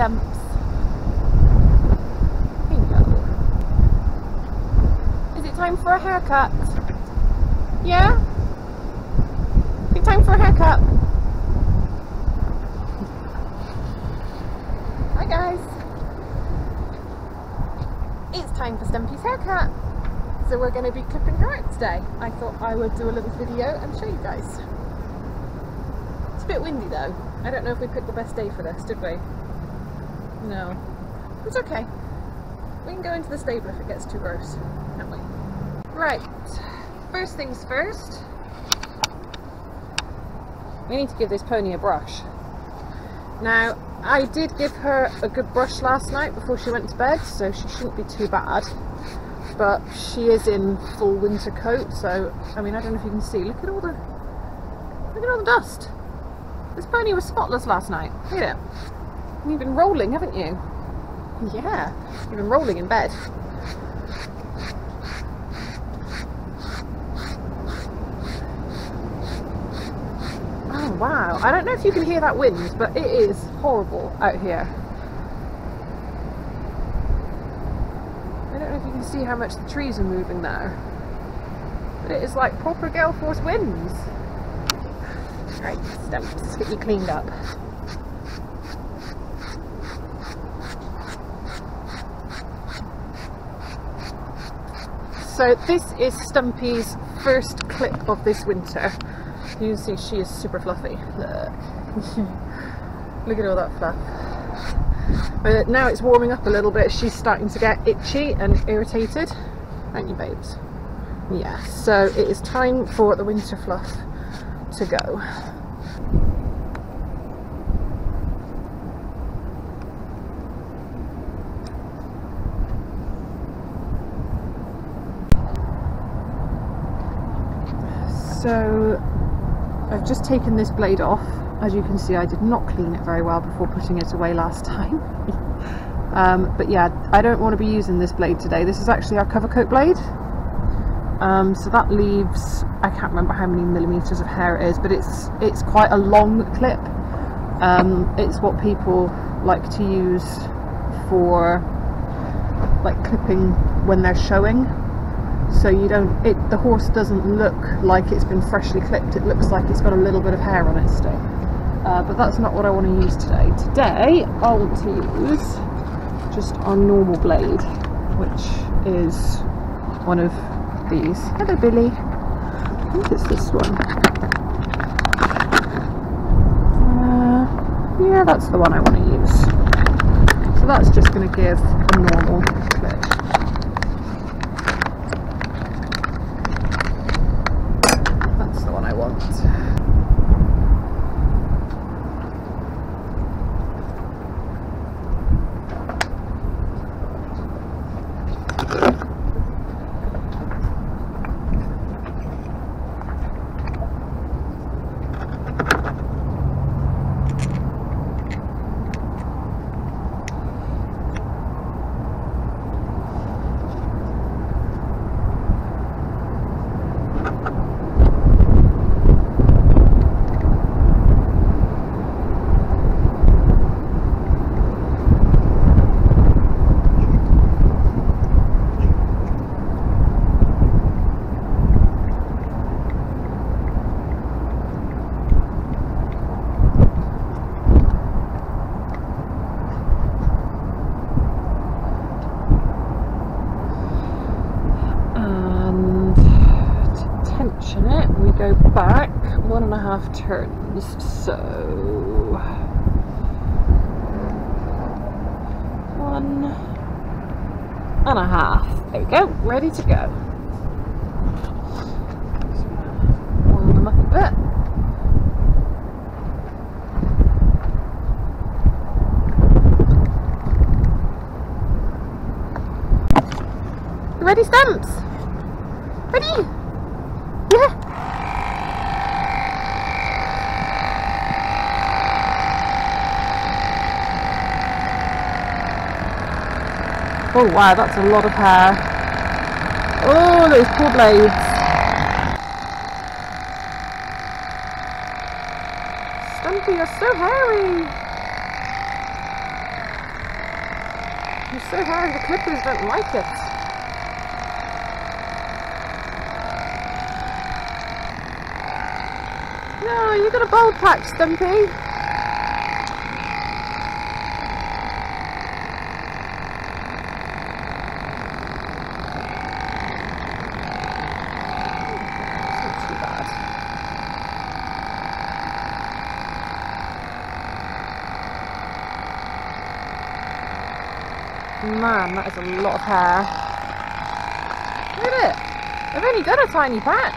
Stumps. Bingo. Is it time for a haircut? Yeah? Is it time for a haircut? Hi guys. It's time for Stumpy's haircut. So we're going to be clipping her out today. I thought I would do a little video and show you guys. It's a bit windy though. I don't know if we picked the best day for this, did we? No. It's okay. We can go into the stable if it gets too gross, can't we? Right. First things first. We need to give this pony a brush. Now, I did give her a good brush last night before she went to bed, so she shouldn't be too bad. But she is in full winter coat, so I mean, I don't know if you can see. Look at all the dust. This pony was spotless last night. Look at it. You've been rolling, haven't you? Yeah, you've been rolling in bed. Oh wow! I don't know if you can hear that wind, but it is horrible out here. See how much the trees are moving now, but it is like proper gale force winds. Right, Stumps, let's get you cleaned up. So this is Stumpy's first clip of this winter. You can see she is super fluffy. Look, look at all that fluff. But now it's warming up a little bit, she's starting to get itchy and irritated. Aren't you, babes? Yeah, so it is time for the winter fluff to go. So I've just taken this blade off. As you can see, I did not clean it very well before putting it away last time. But yeah, I don't want to be using this blade today. This is actually our cover coat blade. So that leaves, I can't remember how many millimeters of hair it is, but it's quite a long clip. It's what people like to use for like clipping when they're showing. So you don't, the horse doesn't look like it's been freshly clipped. It looks like it's got a little bit of hair on it still. But that's not what I want to use today. Today I want to use just our normal blade, which is one of these. Hello Billy, I think it's this one. Yeah, that's the one I want to use. So that's just going to give a normal clip. Go back 1.5 turns, so 1.5. There we go, ready to go. Just gonna warm them up a bit. You ready, Stumps? Ready? Yeah. Oh wow, that's a lot of hair. Oh, those poor blades. Stumpy, you're so hairy. It's so hard, the clippers don't like it. No, you got a bowl patch, Stumpy. Man, that is a lot of hair. Look at it. I've only done a tiny patch.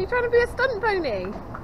Are you trying to be a stunt pony?